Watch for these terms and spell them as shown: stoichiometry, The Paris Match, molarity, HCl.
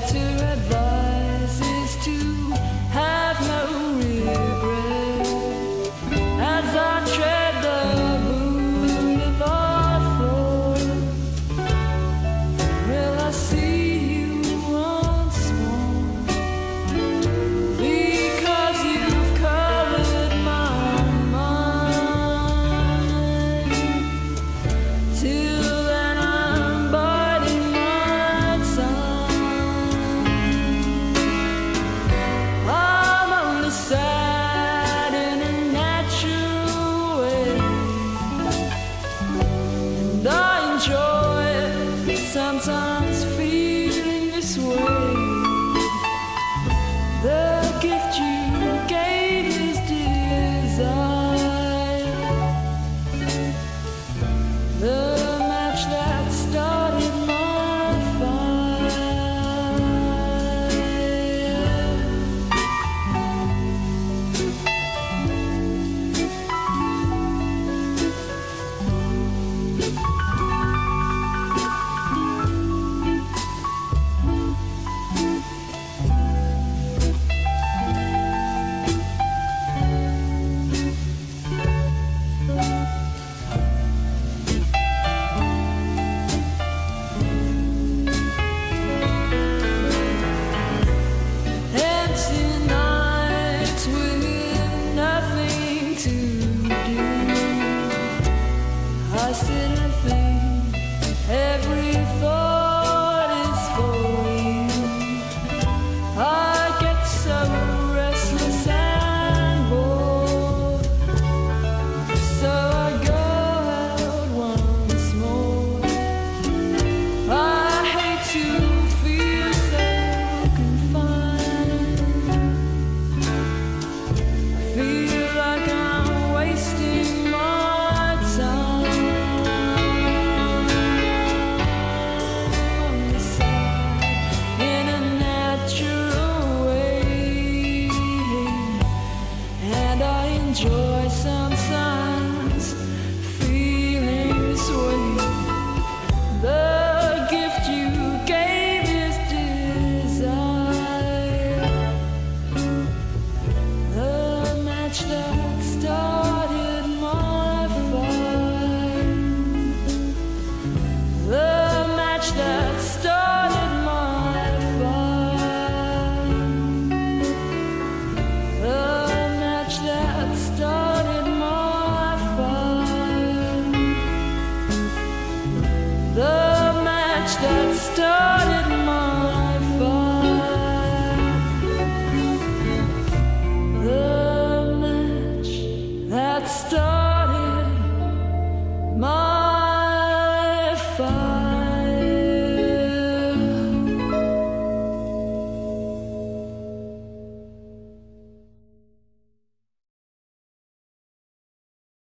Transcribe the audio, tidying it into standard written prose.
better advice is to have no regret as I tread the boulevard floor. Will I see you once more? Because you've colored my mind. Till then I'm biding my time. I'm only sad in a natural way, and I enjoy sometimes feeling this way. The gift you gave is desire, the match that started my fire. Empty nights with nothing to do, I sit and think every thought is for you. I get so restless and bored, so I go out once more. I hate to feel so confined, feel like I'm wasting my time. Sad in a natural way, and I enjoy sometimes feeling this way. The gift you gave is desire, the match that started my fire, the match that started my fire, the match that started my fire, the match that started.